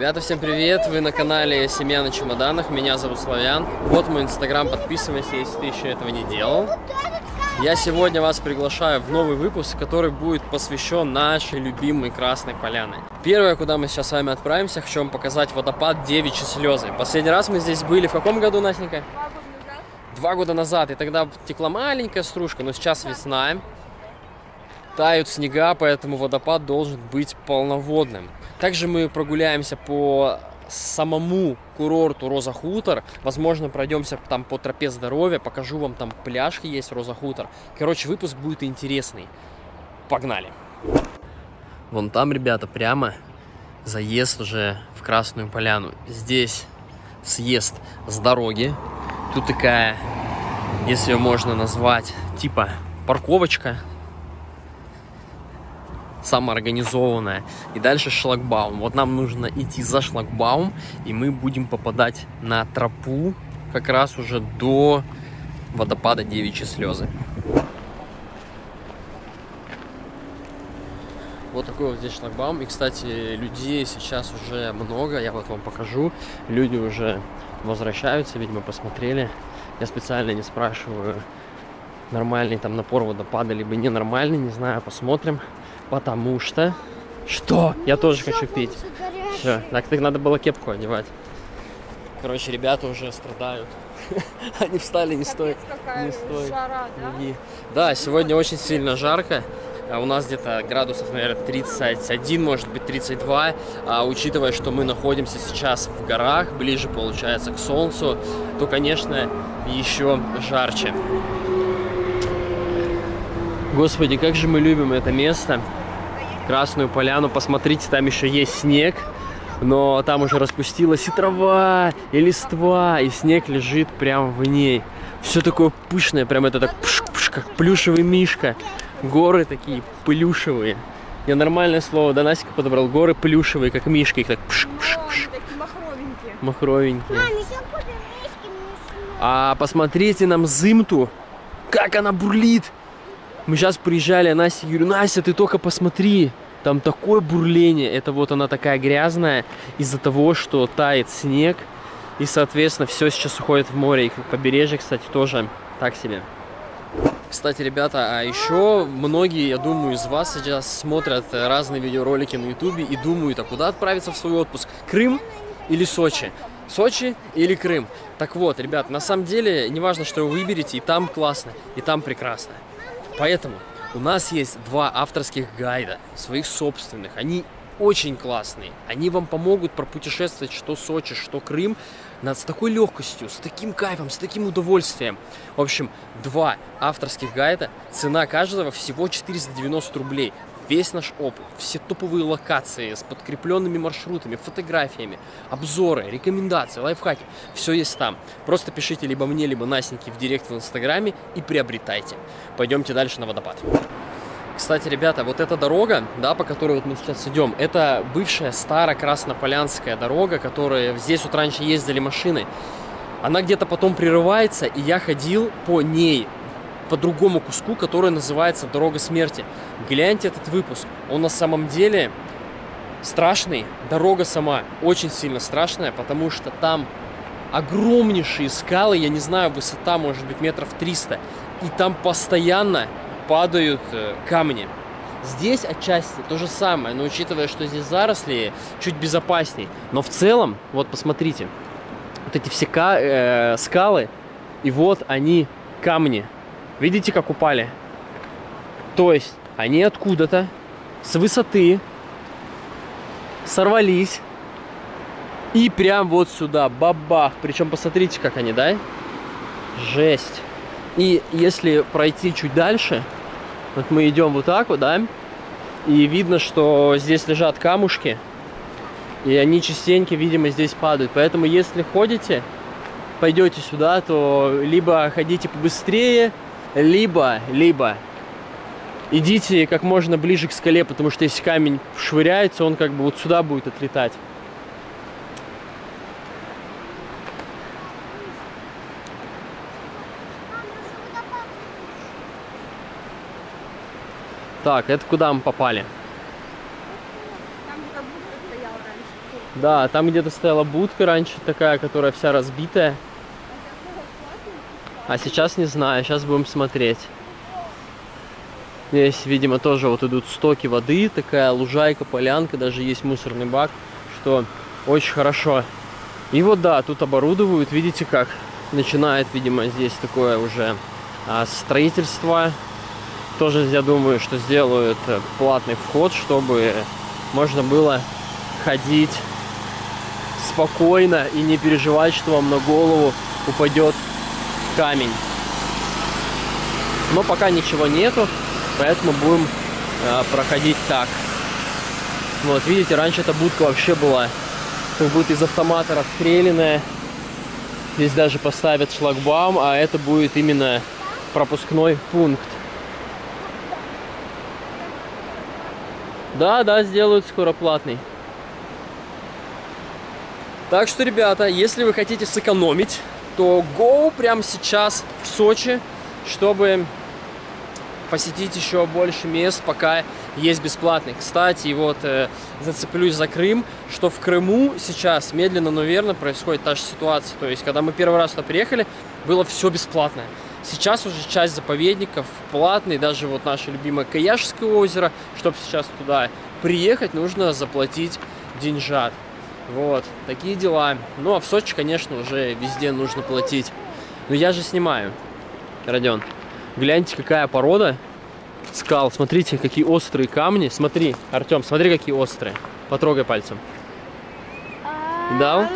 Ребята, всем привет! Вы на канале «Семья на чемоданах». Меня зовут Славян. Вот мой инстаграм, подписывайся, если ты еще этого не делал. Я сегодня вас приглашаю в новый выпуск, который будет посвящен нашей любимой Красной Поляне. Первое, куда мы сейчас с вами отправимся, хочу вам показать водопад «Девичьи слезы». Последний раз мы здесь были в каком году, Настенька? 2 года назад. И тогда текла маленькая стружка, но сейчас весна. Тают снега, поэтому водопад должен быть полноводным. Также мы прогуляемся по самому курорту Роза Хутор. Возможно, пройдемся там по тропе здоровья. Покажу вам, там пляж есть, Роза Хутор. Короче, выпуск будет интересный. Погнали! Вон там, ребята, прямо заезд уже в Красную Поляну. Здесь съезд с дороги. Тут такая, если ее можно назвать, типа парковочка. Самоорганизованная. И дальше шлагбаум. Вот нам нужно идти за шлагбаум, и мы будем попадать на тропу как раз уже до водопада «Девичьи слезы». Вот такой вот здесь шлагбаум. И, кстати, людей сейчас уже много. Я вот вам покажу. Люди уже возвращаются, видимо, посмотрели. Я специально не спрашиваю, нормальный там напор водопада, либо ненормальный, не знаю, посмотрим. Потому что... Что? Я тоже хочу пить. Все. Так ты надо было кепку одевать. Короче, ребята уже страдают. Они встали, не стоит. Не стоит. Да, сегодня очень сильно жарко. У нас где-то градусов, наверное, 31, может быть, 32. А учитывая, что мы находимся сейчас в горах, ближе, получается, к солнцу, то, конечно, еще жарче. Господи, как же мы любим это место, Красную Поляну. Посмотрите, там еще есть снег, но там уже распустилась и трава, и листва, и снег лежит прям в ней. Все такое пышное, прям это так пш-пш, как плюшевый мишка. Горы такие плюшевые. Я нормальное слово, да, Настенька подобрал. Горы плюшевые, как мишка, их так пш-пш-пш. Махровенькие. Махровенькие. А посмотрите на Мзымту, как она бурлит. Мы сейчас приезжали, Настя, говорю, Настя, ты только посмотри, там такое бурление. Это вот она такая грязная из-за того, что тает снег, и, соответственно, все сейчас уходит в море. И побережье, кстати, тоже так себе. Кстати, ребята, а еще многие, я думаю, из вас сейчас смотрят разные видеоролики на ютубе и думают, а куда отправиться в свой отпуск? Крым или Сочи? Сочи или Крым? Так вот, ребят, на самом деле, неважно, что вы выберете, и там классно, и там прекрасно. Поэтому у нас есть 2 авторских гайда, своих собственных. Они очень классные. Они вам помогут пропутешествовать что Сочи, что Крым с такой легкостью, с таким кайфом, с таким удовольствием. В общем, 2 авторских гайда. Цена каждого всего 490 рублей. Весь наш опыт, все топовые локации с подкрепленными маршрутами, фотографиями, обзоры, рекомендации, лайфхаки. Все есть там. Просто пишите либо мне, либо Настеньке в директ в инстаграме и приобретайте. Пойдемте дальше на водопад. Кстати, ребята, вот эта дорога, да, по которой вот мы сейчас идем, это бывшая старо-краснополянская дорога, которая здесь вот раньше ездили машины. Она где-то потом прерывается, и я ходил по ней, по другому куску, который называется «Дорога смерти». Гляньте этот выпуск. Он на самом деле страшный. Дорога сама очень сильно страшная, потому что там огромнейшие скалы, я не знаю, высота может быть метров 300. И там постоянно падают камни. Здесь отчасти то же самое, но учитывая, что здесь заросли, чуть безопасней. Но в целом, вот посмотрите, вот эти все скалы, и вот они камни. Видите, как упали? То есть они откуда-то с высоты сорвались и прям вот сюда, бабах. Причем посмотрите, как они, да? Жесть. И если пройти чуть дальше, вот мы идем вот так вот, да? И видно, что здесь лежат камушки, и они частенько, видимо, здесь падают. Поэтому если ходите, пойдете сюда, то либо ходите побыстрее, либо идите как можно ближе к скале, потому что если камень швыряется, он как бы вот сюда будет отлетать. Так, это куда мы попали? Там, где как будто стоял раньше. Да, там где-то стояла будка раньше такая, которая вся разбитая. А сейчас не знаю, сейчас будем смотреть. Здесь, видимо, тоже вот идут стоки воды, такая лужайка, полянка, даже есть мусорный бак, что очень хорошо. И вот да, тут оборудовывают, видите как, начинает, видимо, здесь такое уже строительство. Тоже, я думаю, что сделают платный вход, чтобы можно было ходить спокойно и не переживать, что вам на голову упадет камень. Но пока ничего нету, поэтому будем проходить так. Вот, видите, раньше эта будка вообще была как будто из автомата расстрелянная. Здесь даже поставят шлагбаум, а это будет именно пропускной пункт. Да, да, сделают скоро платный. Так что, ребята, если вы хотите сэкономить, то go прямо сейчас в Сочи, чтобы посетить еще больше мест, пока есть бесплатный. Кстати, и вот зацеплюсь за Крым, что в Крыму сейчас медленно, но верно происходит та же ситуация. То есть, когда мы первый раз туда приехали, было все бесплатное. Сейчас уже часть заповедников платный, даже вот наше любимое Каяшское озеро, чтобы сейчас туда приехать, нужно заплатить деньжат. Вот, такие дела. Ну, а в Сочи, конечно, уже везде нужно платить. Но я же снимаю. Родион, гляньте, какая порода скал. Смотрите, какие острые камни. Смотри, Артем, смотри, какие острые. Потрогай пальцем. Да?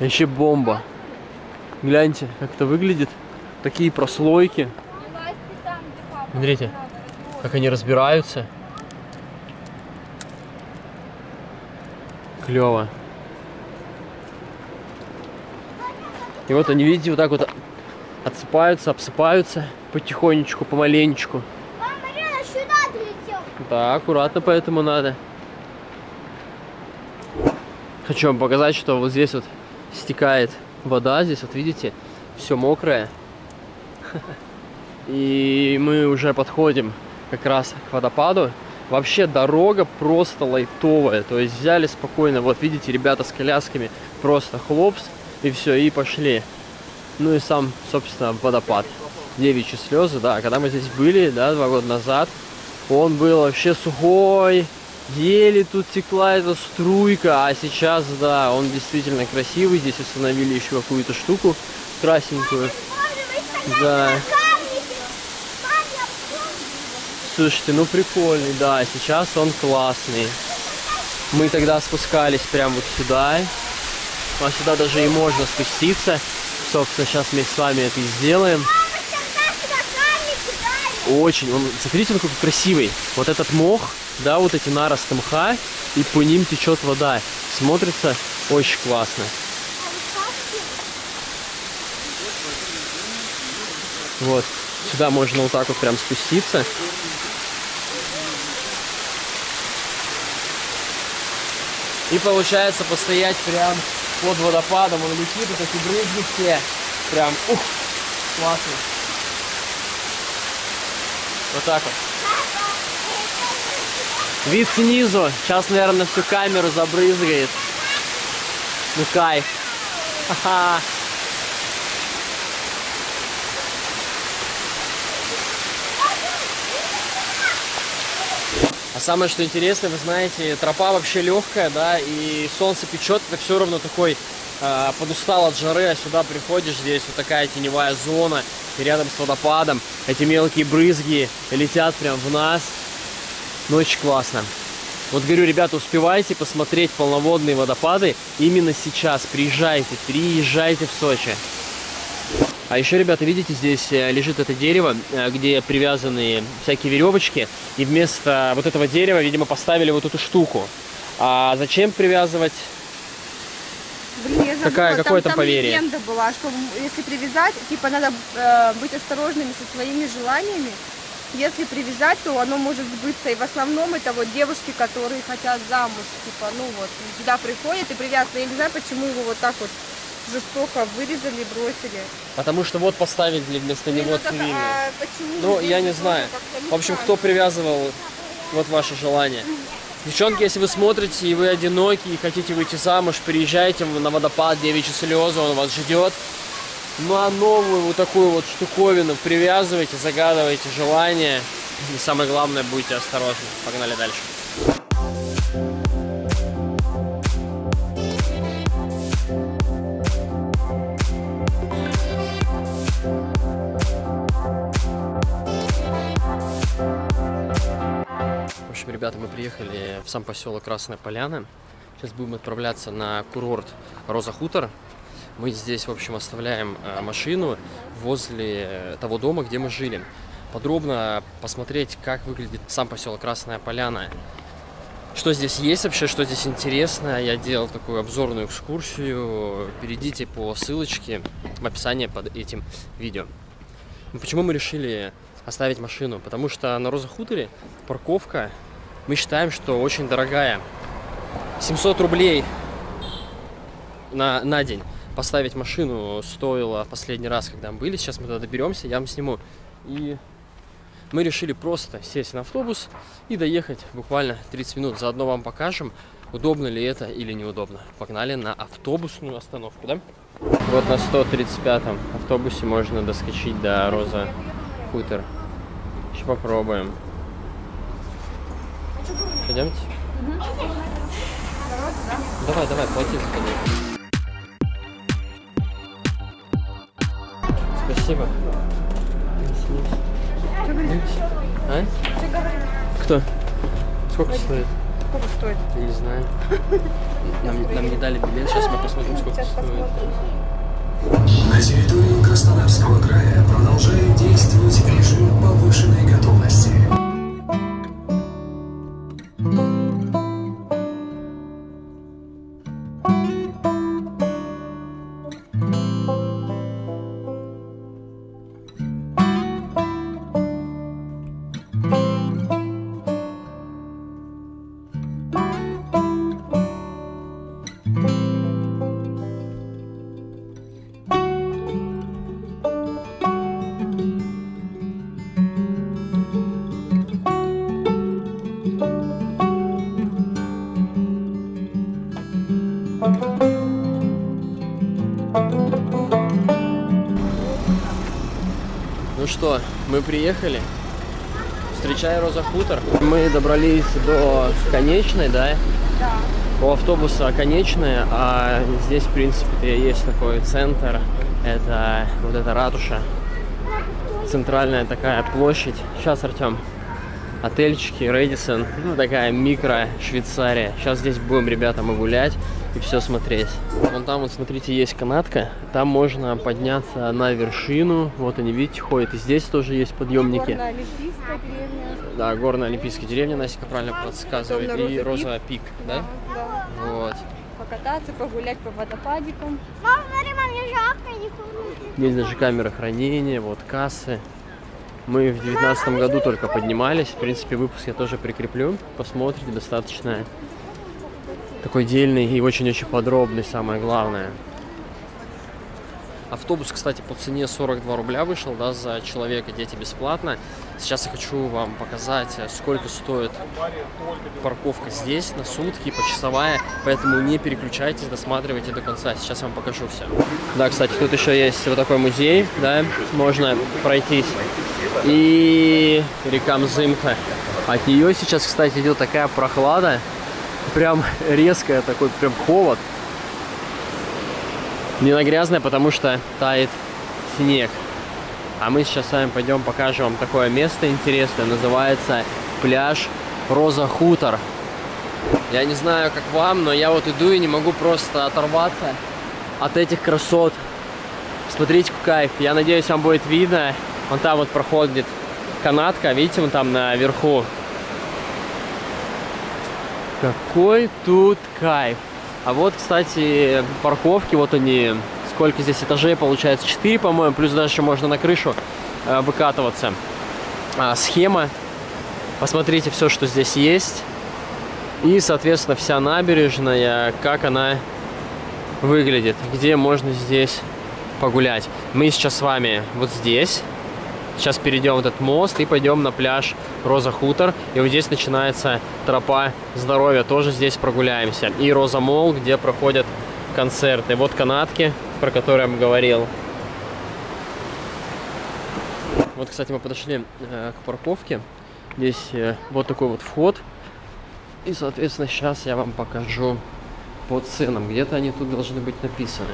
Еще бомба. Гляньте, как это выглядит. Такие прослойки. Смотрите, как они разбираются. Клево. И вот они, видите, вот так вот отсыпаются, обсыпаются потихонечку, помаленечку. Да, аккуратно, поэтому надо. Хочу вам показать, что вот здесь вот стекает вода. Здесь вот видите, все мокрое. И мы уже подходим как раз к водопаду. Вообще дорога просто лайтовая, то есть взяли спокойно, вот видите, ребята с колясками, просто хлопс, и все, и пошли. Ну и сам, собственно, водопад. Девичьи слезы, да, когда мы здесь были, да, 2 года назад, он был вообще сухой, еле тут текла эта струйка, а сейчас, да, он действительно красивый, здесь установили еще какую-то штуку красненькую. Да. Слушайте, ну прикольный, да, сейчас он классный. Мы тогда спускались прямо вот сюда. А сюда даже и можно спуститься. Собственно, сейчас мы с вами это и сделаем. Очень, он, смотрите, он какой красивый. Вот этот мох, да, вот эти наросты мха, и по ним течет вода. Смотрится очень классно. Вот, сюда можно вот так вот прям спуститься. И получается постоять прям под водопадом. Он летит, и такие брызги все. Прям, ух, классно. Вот так вот. Вид снизу. Сейчас, наверное, всю камеру забрызгает. Ну, кайф. Ха-ха. А самое, что интересно, вы знаете, тропа вообще легкая, да, и солнце печет, это все равно такой подустал от жары, а сюда приходишь, здесь вот такая теневая зона, и рядом с водопадом эти мелкие брызги летят прям в нас. Ну, очень классно. Вот говорю, ребята, успевайте посмотреть полноводные водопады именно сейчас. Приезжайте, приезжайте в Сочи. А еще, ребята, видите, здесь лежит это дерево, где привязаны всякие веревочки. И вместо вот этого дерева, видимо, поставили вот эту штуку. А зачем привязывать? Блин, я забыла. Какое там поверье? Легенда была, что если привязать, типа надо быть осторожными со своими желаниями. Если привязать, то оно может сбыться. И в основном это вот девушки, которые хотят замуж. Типа, ну вот, сюда приходят и привязаны. Я не знаю, почему его вот так вот жестоко вырезали, бросили. Потому что вот поставили вместо него цивильный. Ну, я не знаю. В общем, кто привязывал вот ваше желание. Девчонки, если вы смотрите, и вы одиноки, и хотите выйти замуж, приезжайте на водопад Девичьи слезы, он вас ждет. Ну а новую вот такую вот штуковину привязывайте, загадывайте желание. И самое главное, будьте осторожны. Погнали дальше. В общем, ребята, мы приехали в сам поселок Красная Поляна. Сейчас будем отправляться на курорт Роза Хутор. Мы здесь, в общем, оставляем машину возле того дома, где мы жили. Подробно посмотреть, как выглядит сам поселок Красная Поляна. Что здесь есть вообще, что здесь интересно. Я делал такую обзорную экскурсию. Перейдите по ссылочке в описании под этим видео. Ну, почему мы решили оставить машину? Потому что на Роза Хуторе парковка, мы считаем, что очень дорогая. 700 рублей на день. Поставить машину стоило в последний раз, когда мы были. Сейчас мы туда доберемся, я вам сниму. И мы решили просто сесть на автобус и доехать буквально 30 минут. Заодно вам покажем, удобно ли это или неудобно. Погнали на автобусную остановку, да? Вот на 135-м автобусе можно доскочить до Роза Хутор. Сейчас попробуем. Пойдемте? Давай, давай, плати за книгу. Спасибо. Что говоришь? А? Что говоришь? Кто? Сколько стоит? Сколько стоит? Я не знаю. Нам не дали билет, сейчас мы посмотрим, сколько стоит. На территории Краснодарского края продолжает действовать режим повышенной готовности. Ну что, мы приехали, встречай Роза Хутор. Мы добрались до конечной, да? Да. У автобуса конечная, а здесь, в принципе, есть такой центр. Это вот эта ратуша, центральная такая площадь. Сейчас, Артем, отельчики, Редиссон, ну такая микро Швейцария. Сейчас здесь будем, ребята, мы гулять и все смотреть. Вон там, вот смотрите, есть канатка, там можно подняться на вершину, вот они, видите, ходят, и здесь тоже есть подъемники. Горно-олимпийская деревня. Да, горно-олимпийская деревня, Настенька правильно подсказывает, и Розовый пик, да? Да, да. Вот. Покататься, погулять по водопадикам. Мам, смотри, мам, я жахаю, не помню. Здесь даже камера хранения, вот кассы. Мы в 2019 году только поднимались, в принципе, выпуск я тоже прикреплю, посмотрите, достаточно такой дельный и очень-очень подробный, самое главное. Автобус, кстати, по цене 42 рубля вышел, да, за человека, дети бесплатно. Сейчас я хочу вам показать, сколько стоит парковка здесь на сутки, почасовая, поэтому не переключайтесь, досматривайте до конца, сейчас я вам покажу все. Да, кстати, тут еще есть вот такой музей, да, можно пройтись, и река Мзымта. От нее сейчас, кстати, идет такая прохлада. Прям резкая, такой прям холод. Не на грязное, потому что тает снег. А мы сейчас с вами пойдем покажем вам такое место интересное. Называется пляж Роза Хутор. Я не знаю, как вам, но я вот иду и не могу просто оторваться от этих красот. Смотрите, кайф. Я надеюсь, вам будет видно. Вон там вот проходит канатка. Видите, вон там наверху. Какой тут кайф. А вот, кстати, парковки, вот они, сколько здесь этажей, получается, 4, по-моему, плюс дальше можно на крышу выкатываться. Схема, посмотрите все, что здесь есть, и, соответственно, вся набережная, как она выглядит, где можно здесь погулять. Мы сейчас с вами вот здесь, Сейчас перейдем этот мост и пойдем на пляж Роза Хутор. И вот здесь начинается тропа здоровья. Тоже здесь прогуляемся. И Роза Мол, где проходят концерты. Вот канатки, про которые я вам говорил. Вот, кстати, мы подошли к парковке. Здесь вот такой вот вход. И, соответственно, сейчас я вам покажу по ценам. Где-то они тут должны быть написаны.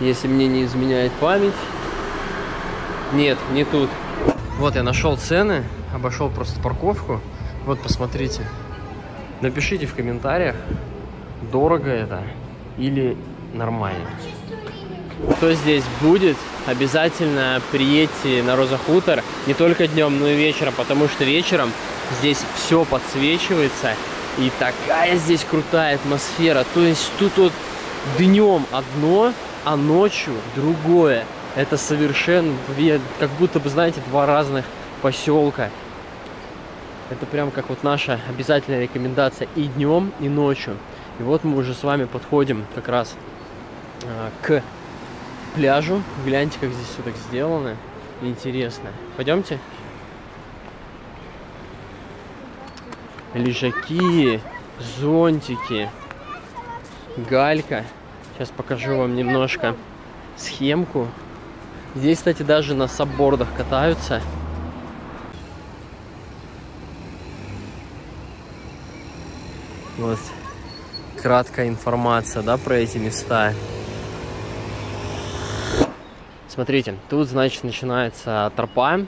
Если мне не изменяет память. Нет, не тут. Вот я нашел цены, обошел просто парковку. Вот посмотрите. Напишите в комментариях, дорого это или нормально. Кто здесь будет, обязательно приедьте на Роза Хутор. Не только днем, но и вечером. Потому что вечером здесь все подсвечивается. И такая здесь крутая атмосфера. То есть тут вот днем одно, а ночью другое. Это совершенно, как будто бы, знаете, два разных поселка. Это прям как вот наша обязательная рекомендация и днем, и ночью. И вот мы уже с вами подходим как раз к пляжу. Гляньте, как здесь все так сделано. Интересно. Пойдемте. Лежаки, зонтики, галька. Сейчас покажу вам немножко схемку. Здесь, кстати, даже на саббордах катаются. Вот краткая информация, да, про эти места. Смотрите, тут, значит, начинается тропа.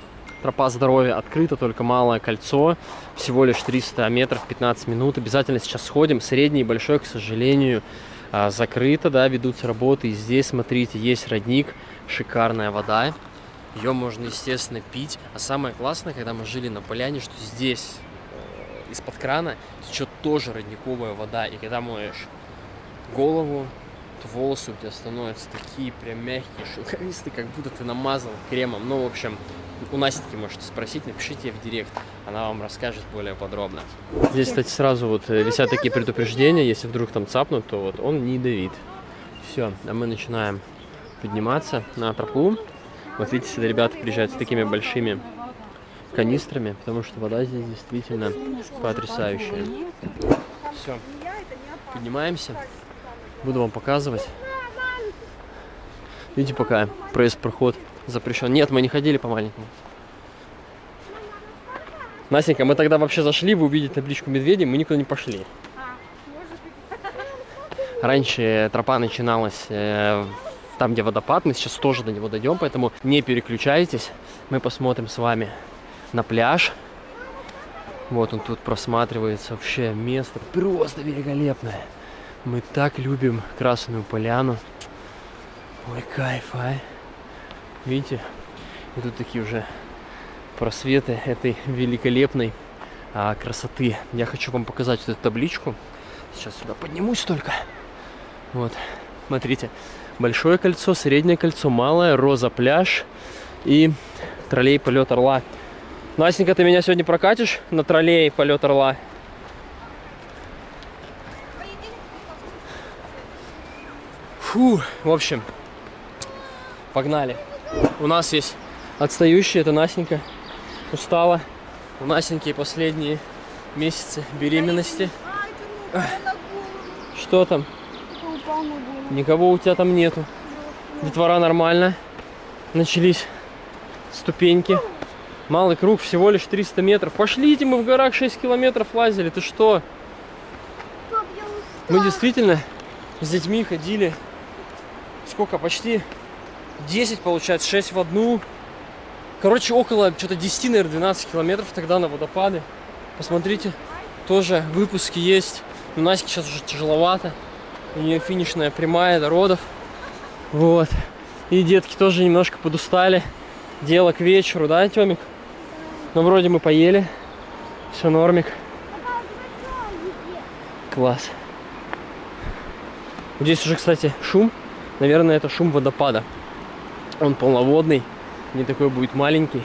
Тропа здоровья открыта, только малое кольцо. Всего лишь 300 метров, 15 минут. Обязательно сейчас сходим. Средний и большой, к сожалению, закрыто, да, ведутся работы. И здесь, смотрите, есть родник, шикарная вода. Ее можно, естественно, пить. А самое классное, когда мы жили на поляне, что здесь из-под крана течет тоже родниковая вода. И когда моешь голову, то волосы у тебя становятся такие прям мягкие, шелковистые, как будто ты намазал кремом. Ну, в общем, у Настеньки можете спросить, напишите в директ, она вам расскажет более подробно. Здесь, кстати, сразу вот висят такие предупреждения, если вдруг там цапнут, то вот он не давит. Все, а мы начинаем подниматься на тропу. Вот видите, сюда ребята приезжают с такими большими канистрами, потому что вода здесь действительно потрясающая. Все, поднимаемся, буду вам показывать. Видите, пока проезд-проход запрещен. Нет, мы не ходили по маленькому. Настенька, мы тогда вообще зашли, вы увидите табличку медведей, мы никуда не пошли. Раньше тропа начиналась там, где водопад, мы сейчас тоже до него дойдем, поэтому не переключайтесь. Мы посмотрим с вами на пляж. Вот он тут просматривается, вообще место просто великолепное. Мы так любим Красную Поляну. Ой, кайф, а! Видите, и тут такие уже просветы этой великолепной красоты. Я хочу вам показать вот эту табличку. Сейчас сюда поднимусь только. Вот, смотрите. Большое кольцо, среднее кольцо, малое, Роза пляж и троллей-полет Орла. Настенька, ты меня сегодня прокатишь на троллей-полет Орла? Фу, в общем, погнали. У нас есть отстающие, это Настенька устала. У Настеньки последние месяцы беременности. Что там? Никого у тебя там нету. Детвора нормально. Начались ступеньки. Малый круг, всего лишь 300 метров. Пошлите, мы в горах 6 километров лазили. Ты что? Мы действительно с детьми ходили. Сколько? Почти 10, получается, 6 в одну. Короче, около что-то 10, наверное, 12 километров тогда на водопады. Посмотрите, тоже выпуски есть. У Насти сейчас уже тяжеловато. У нее финишная прямая до родов. Вот. И детки тоже немножко подустали. Дело к вечеру, да, Тёмик? Ну, вроде мы поели. Все нормик. Класс. Здесь уже, кстати, шум. Наверное, это шум водопада. Он полноводный, не такой будет маленький.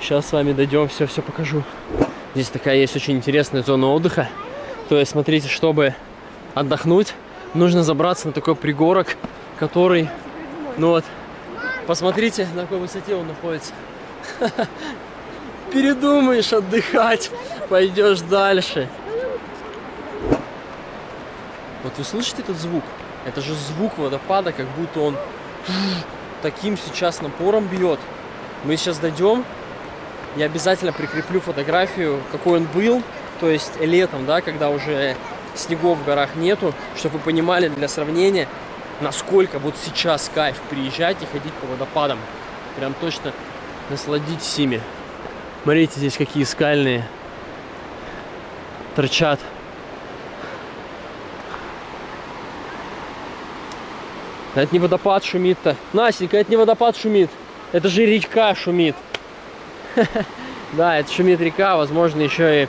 Сейчас с вами дойдем, все покажу. Здесь такая есть очень интересная зона отдыха. То есть, смотрите, чтобы отдохнуть, нужно забраться на такой пригорок, который, ну вот, посмотрите, на какой высоте он находится. Передумаешь отдыхать, пойдешь дальше. Вот вы слышите этот звук? Это же звук водопада, как будто он таким сейчас напором бьет. Мы сейчас дойдем. Я обязательно прикреплю фотографию, какой он был, то есть летом, да, когда уже снегов в горах нету, чтобы вы понимали для сравнения, насколько вот сейчас кайф приезжать и ходить по водопадам. Прям точно насладитесь ими. Смотрите, здесь какие скальные торчат. Это не водопад шумит-то. Настенька, это не водопад шумит. Это же река шумит. Да, это шумит река. Возможно, еще и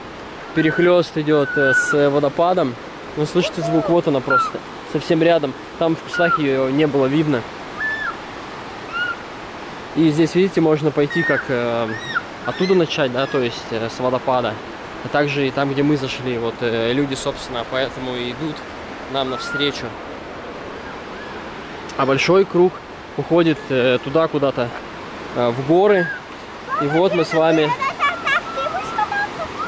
перехлест идет с водопадом. Вы слышите звук? Вот она просто. Совсем рядом. Там в кустах ее не было видно. И здесь, видите, можно пойти как оттуда начать, да, то есть с водопада. А также и там, где мы зашли. Вот люди, собственно, поэтому и идут нам навстречу. А большой круг уходит туда куда-то, в горы. И вот мы с вами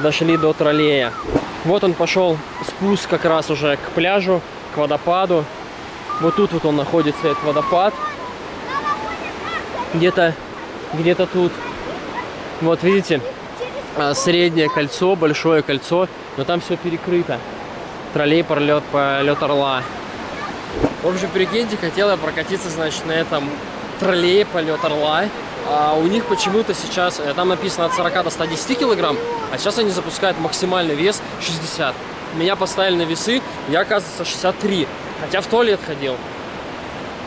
дошли до троллея. Вот он пошел спуск как раз уже к пляжу, к водопаду. Вот тут вот он находится, этот водопад. Где-то тут. Вот видите, среднее кольцо, большое кольцо, но там все перекрыто. Троллей-полет Орла. В общем, прикиньте, хотела я прокатиться, значит, на этом троллей-полет Орла. А у них почему-то сейчас, там написано от 40 до 110 килограмм, а сейчас они запускают максимальный вес 60. Меня поставили на весы, я, оказывается, 63, хотя в туалет ходил.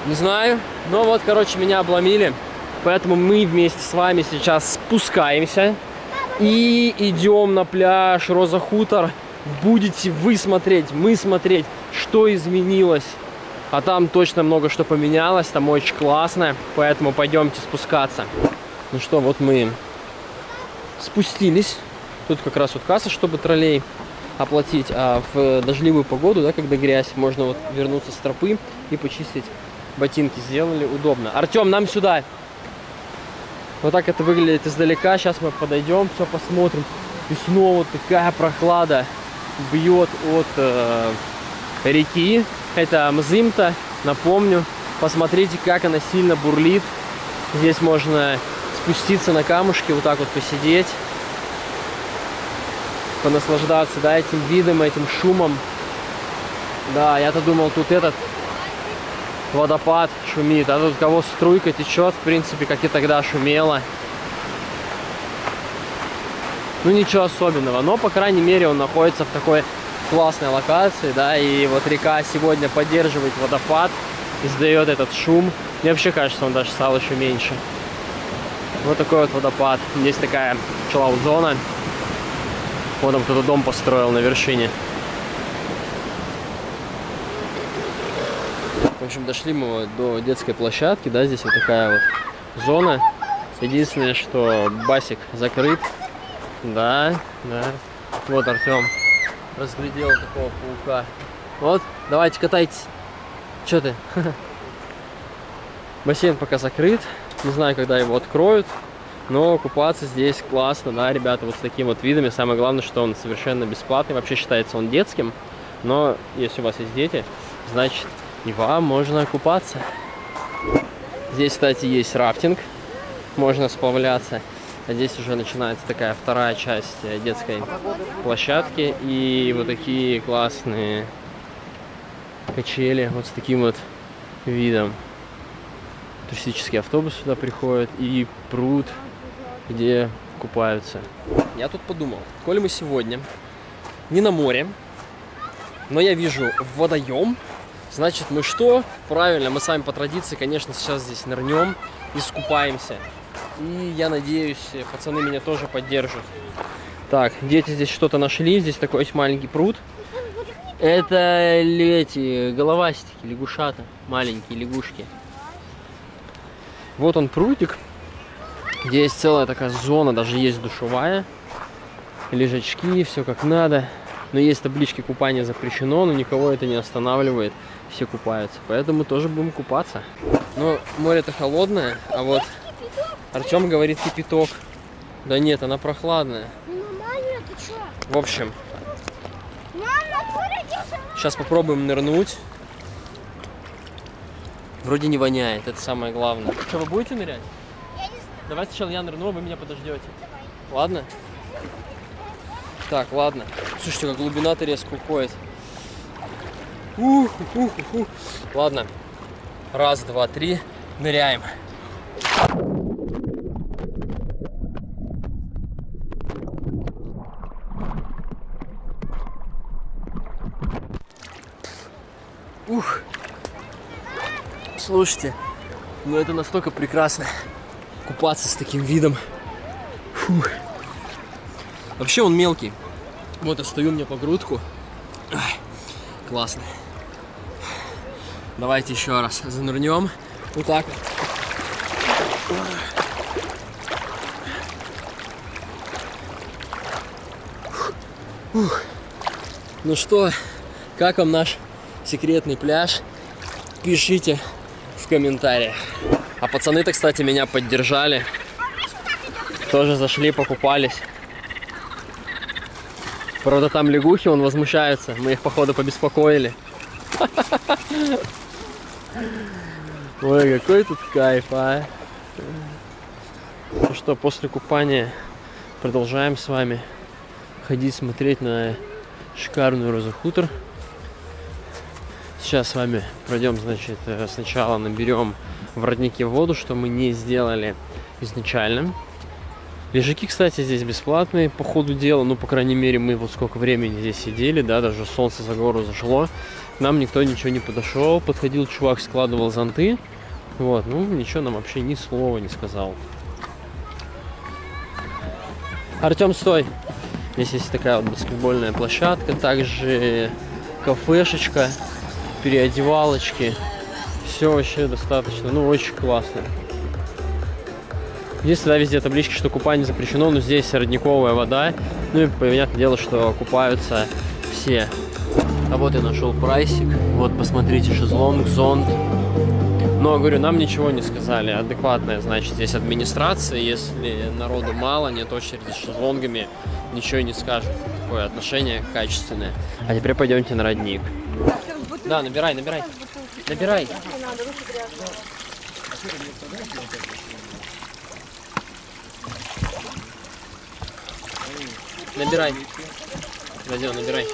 Не знаю, но вот, короче, меня обломили. Поэтому мы вместе с вами сейчас спускаемся и идем на пляж Роза Хутор. Будете вы смотреть, мы смотреть, что изменилось. А там точно много что поменялось, там очень классно, поэтому пойдемте спускаться. Ну что, вот мы спустились. Тут как раз вот касса, чтобы троллей оплатить. А в дождливую погоду, да, когда грязь, можно вот вернуться с тропы и почистить ботинки. Сделали удобно. Артем, нам сюда! Вот так это выглядит издалека. Сейчас мы подойдем, все посмотрим. И снова такая прохлада бьет от реки. Это Мзымта, напомню. Посмотрите, как она сильно бурлит. Здесь можно спуститься на камушки, вот так вот посидеть, понаслаждаться, да, этим видом, этим шумом. Да, я-то думал, тут этот водопад шумит, а тут у кого струйка течет, в принципе, как и тогда шумело. Ну, ничего особенного, но, по крайней мере, он находится в такой классной локации, да, и вот река сегодня поддерживает водопад, издает этот шум. Мне вообще кажется, он даже стал еще меньше. Вот такой вот водопад. Здесь такая чиллаут-зона. Вот там кто-то дом построил на вершине. В общем, дошли мы вот до детской площадки, да, здесь вот такая вот зона. Единственное, что басик закрыт. Да, да. Вот Артем разглядел такого паука. Вот, давайте катайтесь. Че ты? Бассейн пока закрыт. Не знаю, когда его откроют. Но купаться здесь классно, да, ребята, вот с таким вот видами. Самое главное, что он совершенно бесплатный. Вообще считается он детским. Но если у вас есть дети, значит, и вам можно купаться. Здесь, кстати, есть рафтинг. Можно сплавляться. Здесь уже начинается такая вторая часть детской площадки. И вот такие классные качели вот с таким вот видом. Туристический автобус сюда приходит и пруд, где купаются. Я тут подумал, коли мы сегодня не на море, но я вижу водоем, значит мы что? Правильно, мы сами по традиции, конечно, сейчас здесь нырнем и искупаемся. И я надеюсь, пацаны меня тоже поддержат. Так, дети здесь что-то нашли. Здесь такой есть маленький пруд. Это эти головастики, лягушата. Маленькие лягушки. Вот он прудик. Где есть целая такая зона. Даже есть душевая. Лежачки, все как надо. Но есть таблички «Купание запрещено», но никого это не останавливает. Все купаются. Поэтому тоже будем купаться. Но море-то холодное, а вот Артем говорит, кипяток. Да нет, она прохладная. В общем, сейчас попробуем нырнуть. Вроде не воняет, это самое главное. Что, вы будете нырять? Я не знаю. Давай сначала я нырну, а вы меня подождете. Давай. Ладно? Так, ладно. Слушайте, как глубина-то резко уходит. Ух. Ладно. Раз, два, три. Ныряем. Ух. Слушайте, ну это настолько прекрасно, купаться с таким видом. Фух. Вообще он мелкий. Вот я стою, мне по грудку. Ай, классно. Давайте еще раз занырнем. Вот так. Фух. Ну что, как вам наш секретный пляж? Пишите в комментариях. А пацаны-то, кстати, меня поддержали. Тоже зашли, покупались. Правда, там лягухи, он возмущается. Мы их, походу, побеспокоили. Ой, какой тут кайф, а! Ну что, после купания продолжаем с вами ходить, смотреть на шикарную Розу Хутор. Сейчас с вами пройдем, значит, сначала наберем в роднике воду, что мы не сделали изначально. Лежаки, кстати, здесь бесплатные по ходу дела, ну, по крайней мере, мы вот сколько времени здесь сидели, да, даже солнце за гору зашло, нам никто ничего не подошел, подходил чувак, складывал зонты, вот, ну, ничего нам вообще ни слова не сказал. Артем, стой! Здесь есть такая вот баскетбольная площадка, также кафешечка, переодевалочки, все вообще достаточно, ну, очень классно. Здесь всегда везде таблички, что купание запрещено, но здесь родниковая вода, ну и понятное дело, что купаются все. А вот я нашел прайсик, вот посмотрите, шезлонг, зонт, но, говорю, нам ничего не сказали, адекватная, значит, здесь администрация, если народу мало, нет очереди с шезлонгами, ничего не скажут, такое отношение качественное. А теперь пойдемте на родник. Да, набирай. Набирай. Родион, набирай.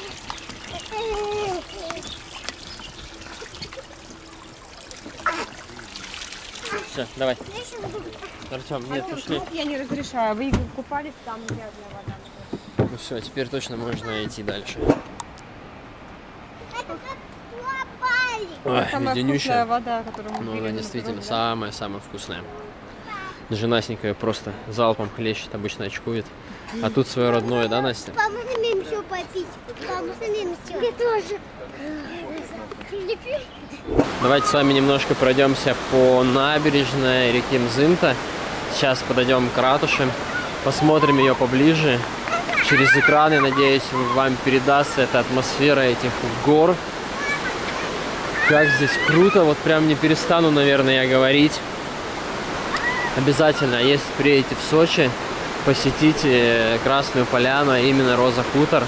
Все, давай. Артем, нет, пошли. Я не разрешаю, вы купались, там грязная вода. Ну все, теперь точно можно идти дальше. Ой, леденющая вода, которую мы пили. Ну, она действительно самая-самая вкусная. Даже Настенька ее просто залпом хлещет, обычно очкует. А тут свое родное, да, Настя? Папа, мы самим все попить. Я тоже. Давайте с вами немножко пройдемся по набережной реки Мзымта. Сейчас подойдем к ратуше. Посмотрим ее поближе. Через экраны, надеюсь, вам передастся эта атмосфера этих гор. Как здесь круто, вот прям не перестану, наверное, я говорить. Обязательно, если приедете в Сочи, посетите Красную Поляну, именно Роза Хутор.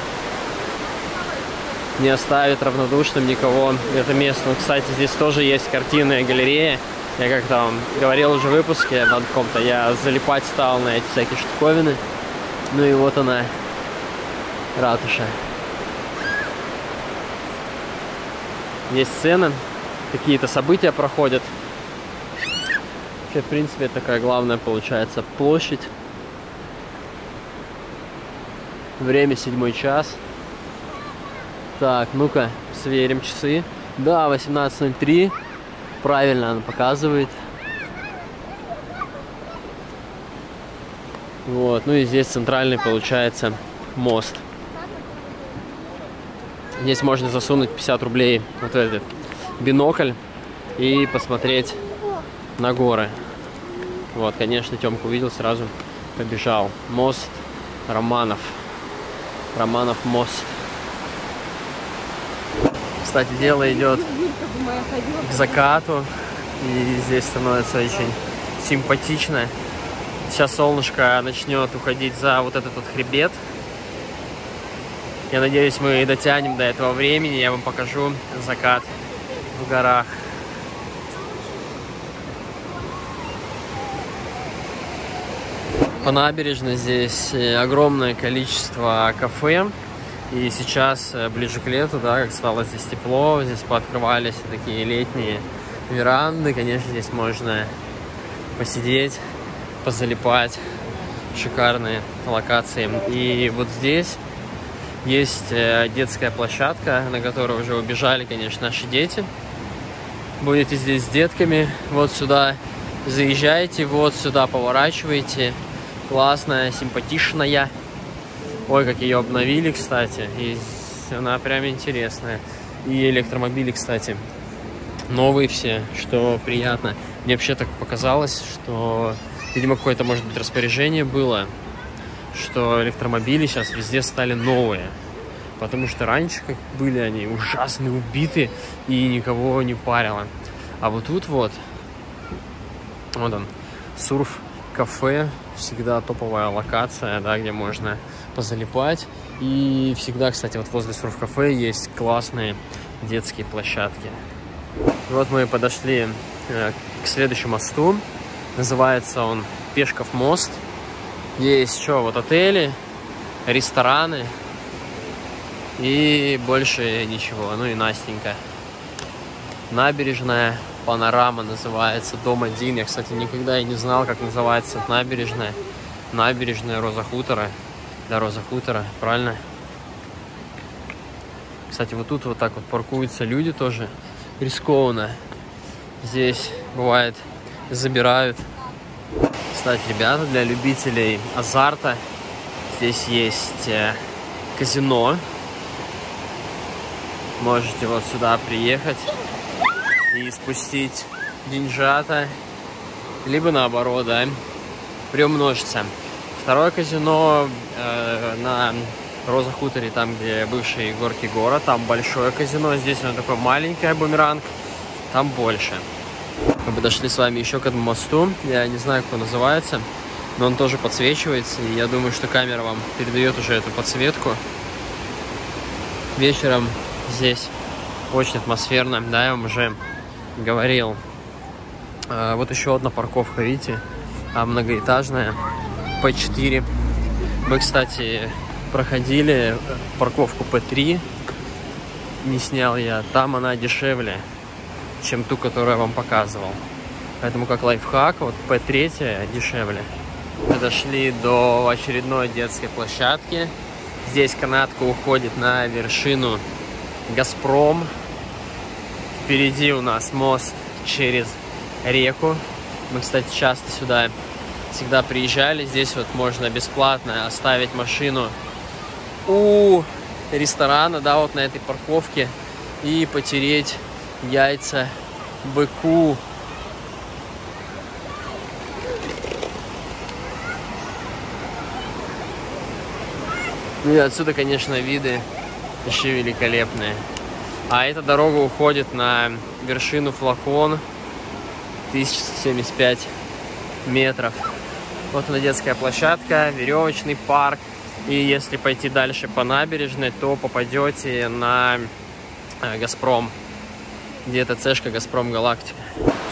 Не оставит равнодушным никого это место. Ну, кстати, здесь тоже есть картинная галерея. Я как-то вам говорил уже в выпуске на каком-то, я залипать стал на эти всякие штуковины. Ну и вот она, ратуша. Есть сцена, какие-то события проходят. Вообще, в принципе, такая главная получается площадь. Время 7 час. Так, ну-ка, сверим часы. Да, 18:03. Правильно она показывает. Вот, ну и здесь центральный получается мост. Здесь можно засунуть 50 рублей вот этот бинокль и посмотреть на горы. Вот, конечно, Тёмку увидел, сразу побежал. Мост Романов. Романов мост. Кстати, дело идет к закату. И здесь становится очень симпатично. Сейчас солнышко начнет уходить за вот этот вот хребет. Я надеюсь, мы дотянем до этого времени. Я вам покажу закат в горах. По набережной здесь огромное количество кафе. И сейчас, ближе к лету, да, как стало здесь тепло, здесь пооткрывались такие летние веранды. Конечно, здесь можно посидеть, позалипать. Шикарные локации. И вот здесь есть детская площадка, на которую уже убежали, конечно, наши дети. Будете здесь с детками. Вот сюда заезжаете, вот сюда поворачиваете. Классная, симпатичная. Ой, как ее обновили, кстати. И она прям интересная. И электромобили, кстати, новые все, что приятно. Мне вообще так показалось, что, видимо, какое-то, может быть, распоряжение было, что электромобили сейчас везде стали новые. Потому что раньше, как были они, ужасно убиты и никого не парило. А вот тут вот, вот он, Surf Cafe. Всегда топовая локация, да, где можно позалипать. И всегда, кстати, вот возле Surf Cafe есть классные детские площадки. И вот мы подошли к следующему мосту. Называется он Пешков мост. Есть еще вот отели, рестораны и больше ничего. Ну и Настенька. Набережная панорама называется, дом один. Я, кстати, никогда и не знал, как называется набережная. Набережная Роза Хутора. Да, Роза Хутора, правильно? Кстати, вот тут вот так вот паркуются люди тоже. Рискованно. Здесь, бывает, забирают. Кстати, ребята, для любителей азарта здесь есть казино. Можете вот сюда приехать и спустить деньжата, либо наоборот, да, приумножиться. Второе казино на Роза Хуторе, там, где бывшие горки гора, там большое казино, здесь оно такое маленькое, бумеранг, там больше. Мы подошли с вами еще к одному мосту, я не знаю, как он называется, но он тоже подсвечивается, и я думаю, что камера вам передает уже эту подсветку. Вечером здесь очень атмосферно, да, я вам уже говорил. Вот еще одна парковка, видите, многоэтажная, P4. Мы, кстати, проходили парковку P3, не снял я, там она дешевле, чем ту, которую я вам показывал. Поэтому как лайфхак, вот P3 дешевле. Мы дошли до очередной детской площадки. Здесь канатка уходит на вершину Газпром. Впереди у нас мост через реку. Мы, кстати, часто сюда всегда приезжали. Здесь вот можно бесплатно оставить машину у ресторана, да, вот на этой парковке, и потереть яйца быку. И отсюда, конечно, виды еще великолепные. А эта дорога уходит на вершину флакон, 1075 метров. Вот она, детская площадка, веревочный парк. И если пойти дальше по набережной, то попадете на Газпром. Где-то цешка Газпром Галактик.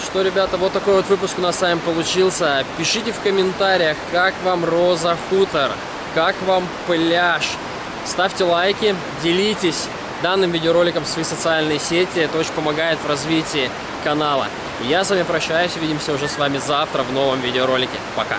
Что, ребята, вот такой вот выпуск у нас с вами получился. Пишите в комментариях, как вам Роза Хутор, как вам пляж. Ставьте лайки, делитесь данным видеороликом в свои социальные сети. Это очень помогает в развитии канала. Я с вами прощаюсь. Увидимся уже с вами завтра в новом видеоролике. Пока!